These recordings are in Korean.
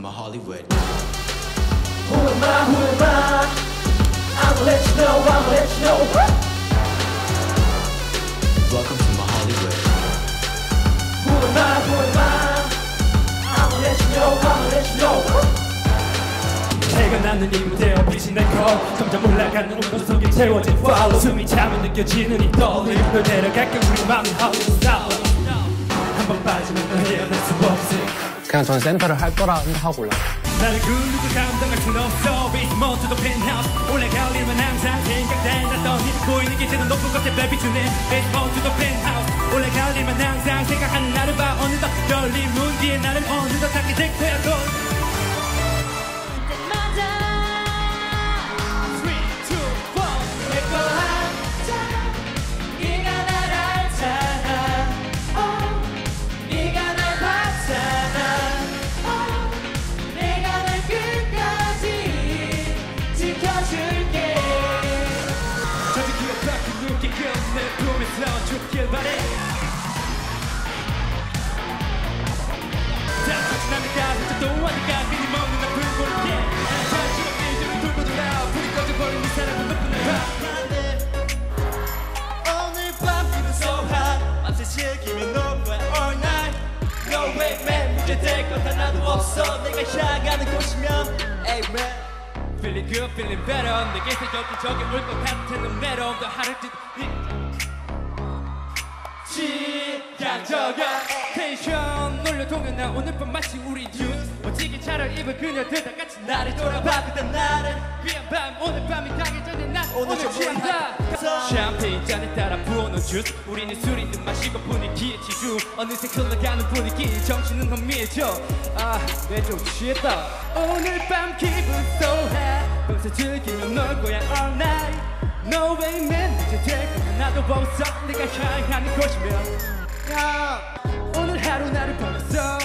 in my Hollywood. Who am I? Who am I? I'ma let you know. I'ma let you know. Welcome to my Hollywood. Who am I? Who am I? I'ma let you know. I'ma let you know. 내가 낳는 이 무대와 빛이 난 거 점점 올라가는 온몸 속에 채워진 follow 숨이 차면 느껴지는 이 떨림 널 데려갈게 우리 맘이 Hollywood style 한번 빠지면 널 헤어날 수 없어 그냥 전 센터를 할 거라 하고 올라가 나는 그 누구 감당할 순 없어 비트 먼저도 penthouse 올라갈 일만 항상 생각달랐던 보이는 기체는 높은 값에 밟히주네 비트 먼저도 penthouse 올라갈 일만 항상 생각하는 나를 봐 어느덧 열린 문 뒤에 나는 어느덧 닿게 될 거야 곧 Feeling good, feeling better. 내게 새겨진 저게 올 것 같은 음매로 더 하루 시작적이야 텐션 놀려 동요나 오늘 밤 마치 우리 뉴스 멋지게 차를 입은 그녀들 다 같이 나를 돌아봐 그댄 나를 귀한 밤 오늘 밤이 가기 전에 난 오늘 취한다 샴페인 잔에 따라 부어놓은 주스 우리는 술이든 마시고 분위기에 지주 어느새 흘러가는 분위기 정신은 혼미해져 아 내 좀 취했다 오늘 밤 기분 so high 밤새 즐기며 놀 거야 all night No way man 이제 될 거야 나도 없어 내가 향하는 곳이면 오늘 하루 나를 보냈어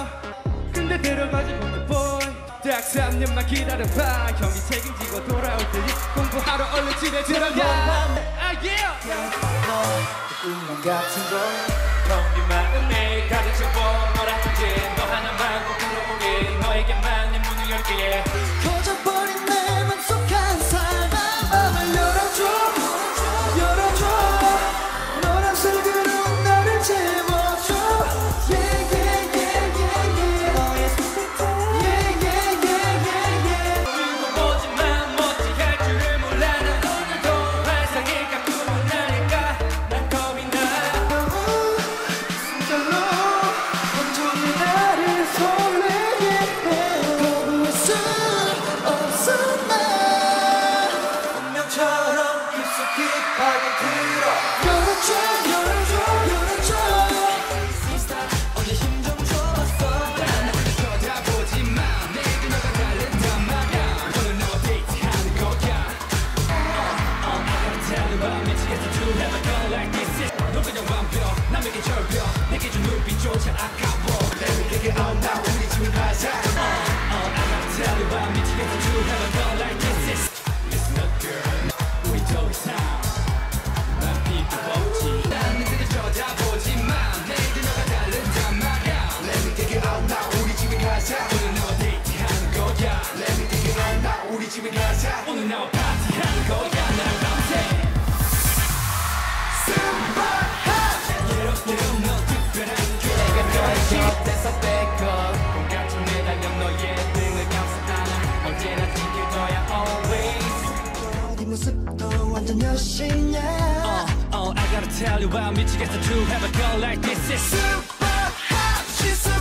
근데 데려가지 못해 boy 딱 3년만 기다려봐 형이 책임지고 돌아올 테니 공부하러 얼른 집에 들어가 아 yeah 너의 꿈 같은 걸 넌 네 마음에 가르쳐줘 너라든지 너 하나만 꼭 들어보게 너에게만 내 문을 열게 커져버린 내 맘속 한 사람 마음을 열어줘 열어줘 너란 슬그러운 나를 채워 Oh, I gotta tell you, I'm michigated to have a girl like this. It's super hot.